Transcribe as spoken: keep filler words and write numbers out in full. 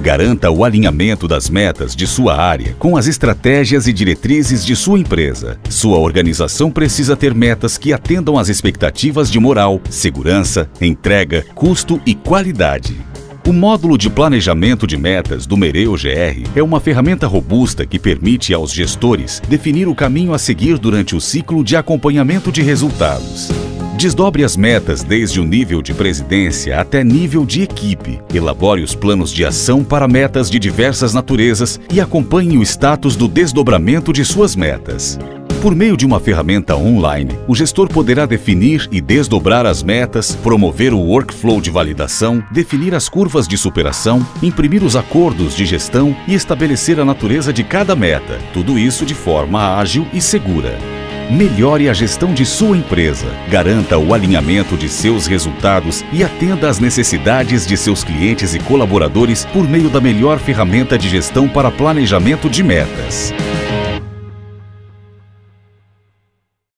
Garanta o alinhamento das metas de sua área com as estratégias e diretrizes de sua empresa. Sua organização precisa ter metas que atendam às expectativas de moral, segurança, entrega, custo e qualidade. O módulo de planejamento de metas do Mereu G R é uma ferramenta robusta que permite aos gestores definir o caminho a seguir durante o ciclo de acompanhamento de resultados. Desdobre as metas desde o nível de presidência até nível de equipe. Elabore os planos de ação para metas de diversas naturezas e acompanhe o status do desdobramento de suas metas. Por meio de uma ferramenta online, o gestor poderá definir e desdobrar as metas, promover o workflow de validação, definir as curvas de superação, imprimir os acordos de gestão e estabelecer a natureza de cada meta. Tudo isso de forma ágil e segura. Melhore a gestão de sua empresa, garanta o alinhamento de seus resultados e atenda às necessidades de seus clientes e colaboradores por meio da melhor ferramenta de gestão para planejamento de metas.